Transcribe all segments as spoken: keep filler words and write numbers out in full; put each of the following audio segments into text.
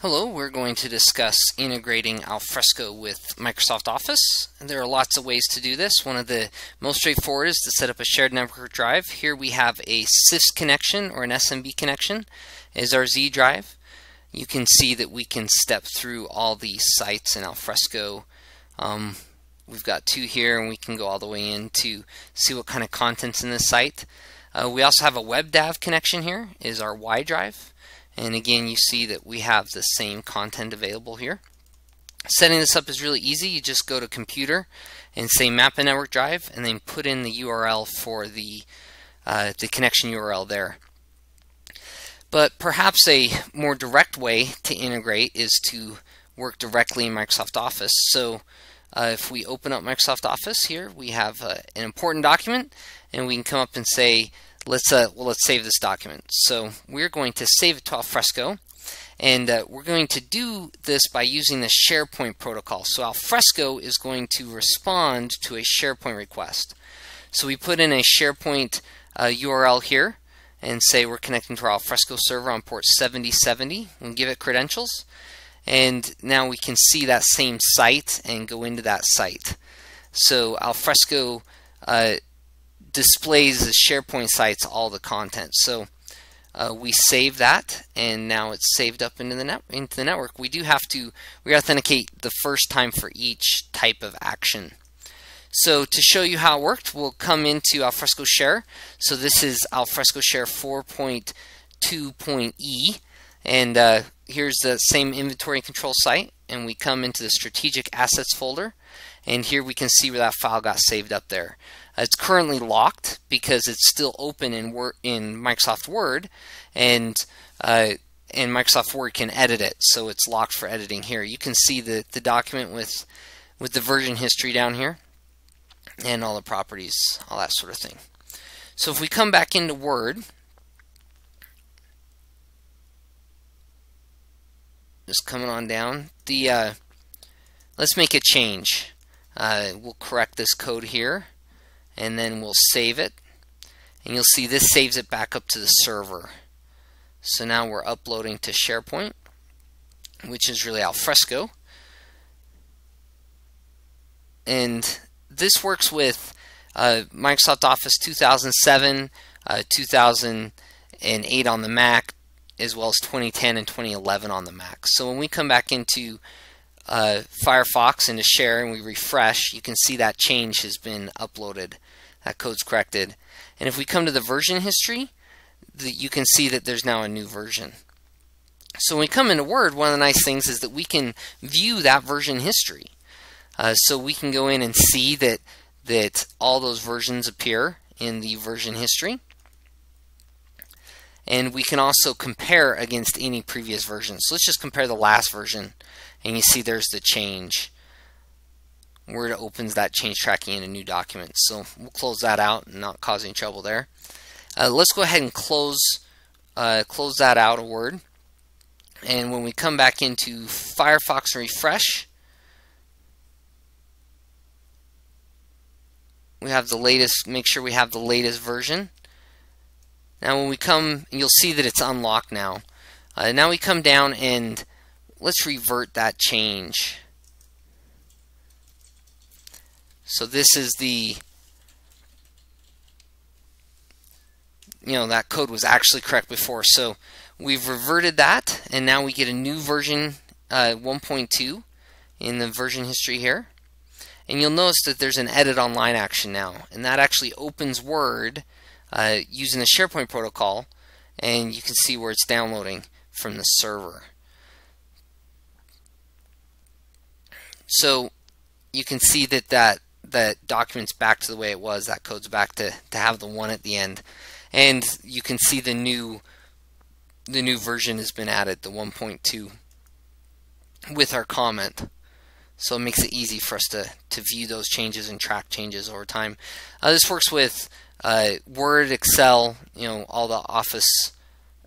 Hello, we're going to discuss integrating Alfresco with Microsoft Office. And there are lots of ways to do this. One of the most straightforward is to set up a shared network drive. Here we have a S I S connection or an S M B connection as our Z drive. You can see that we can step through all the sites in Alfresco. Um, we've got two here and we can go all the way in to see what kind of content's in this site. Uh, we also have a WebDAV connection here is our Y drive. And again, you see that we have the same content available here. Setting this up is really easy. You just go to computer and say map a network drive and then put in the U R L for the, uh, the connection U R L there. But perhaps a more direct way to integrate is to work directly in Microsoft Office. So uh, if we open up Microsoft Office here, we have uh, an important document and we can come up and say, Let's uh, well, let's save this document. So we're going to save it to Alfresco, and uh, we're going to do this by using the SharePoint protocol. So Alfresco is going to respond to a SharePoint request. So we put in a SharePoint uh, U R L here, and say we're connecting to our Alfresco server on port seventy seventy, and give it credentials. And now we can see that same site and go into that site. So Alfresco Uh, displays the SharePoint sites all the content. So uh, we save that, and now it's saved up into the net into the network. We do have to re-authenticate the first time for each type of action. So to show you how it worked, we'll come into Alfresco Share. So this is Alfresco Share four point two point E, and uh, here's the same inventory and control site. And we come into the strategic assets folder, and here we can see where that file got saved up there. It's currently locked because it's still open in Word, in Microsoft Word, and uh, and Microsoft Word can edit it, so it's locked for editing here. You can see the the document with with the version history down here, and all the properties, all that sort of thing. So if we come back into Word, just coming on down, the uh, let's make a change. Uh, we'll correct this code here, and then we'll save it, and you'll see this saves it back up to the server. So now we're uploading to SharePoint, which is really Alfresco, and this works with uh, Microsoft Office two thousand seven, uh, two thousand eight on the Mac, as well as twenty ten and twenty eleven on the Mac. So when we come back into Uh, Firefox into Share and we refresh, you can see that change has been uploaded. That code's corrected. And if we come to the version history, the, you can see that there's now a new version. So when we come into Word, one of the nice things is that we can view that version history. Uh, so we can go in and see that, that all those versions appear in the version history. And we can also compare against any previous version. So let's just compare the last version, and you see there's the change. Word opens that change tracking in a new document. So we'll close that out and not cause any trouble there. Uh, let's go ahead and close, uh, close that out of Word. And when we come back into Firefox and refresh, we have the latest, make sure we have the latest version. Now when we come, you'll see that it's unlocked now. Uh, now we come down and let's revert that change. So this is the, you know, that code was actually correct before. So we've reverted that, and now we get a new version uh, one point two in the version history here. And you'll notice that there's an edit online action now, and that actually opens Word Uh, using the SharePoint protocol, and you can see where it's downloading from the server. So you can see that that, that document's back to the way it was. That code's back to, to have the one at the end, and you can see the new the new version has been added, the one point two, with our comment. So it makes it easy for us to, to view those changes and track changes over time. Uh, this works with Uh, Word, Excel, you know, all the Office,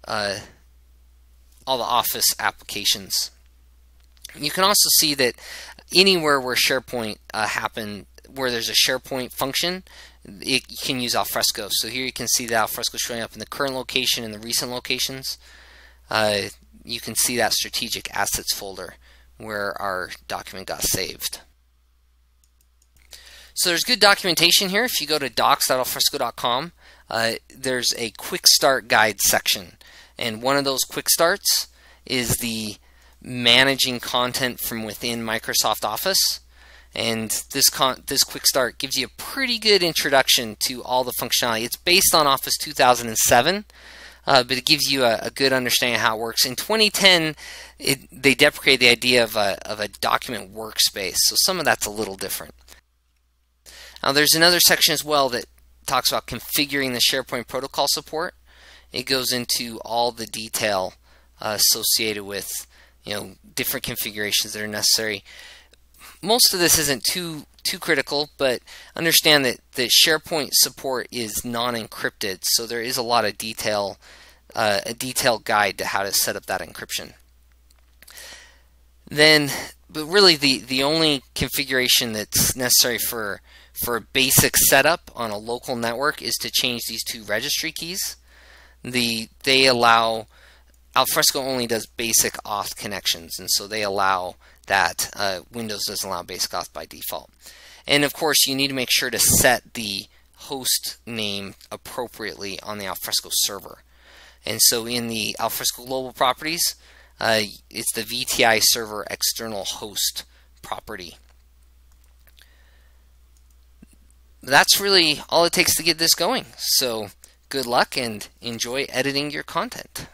uh, all the Office applications. You can also see that anywhere where SharePoint uh, happen, where there's a SharePoint function, it, you can use Alfresco. So here you can see the Alfresco showing up in the current location and the recent locations. Uh, you can see that strategic assets folder where our document got saved. So there's good documentation here. If you go to docs dot alfresco dot com, uh, there's a quick start guide section. And one of those quick starts is the managing content from within Microsoft Office. And this con this quick start gives you a pretty good introduction to all the functionality. It's based on Office two thousand seven, uh, but it gives you a, a good understanding of how it works. In twenty ten, it, they deprecated the idea of a, of a document workspace, so some of that's a little different. Now there's another section as well that talks about configuring the SharePoint protocol support. It goes into all the detail uh, associated with, you know, different configurations that are necessary. Most of this isn't too too critical, but understand that the SharePoint support is non-encrypted, so there is a lot of detail, uh, a detailed guide to how to set up that encryption. Then, but really the the only configuration that's necessary for for a basic setup on a local network is to change these two registry keys. The they allow Alfresco only does basic auth connections, and so they allow that. Uh, Windows doesn't allow basic auth by default. And of course, you need to make sure to set the host name appropriately on the Alfresco server. And so in the Alfresco global properties, uh, it's the V T I server external host property. That's really all it takes to get this going. So good luck and enjoy editing your content.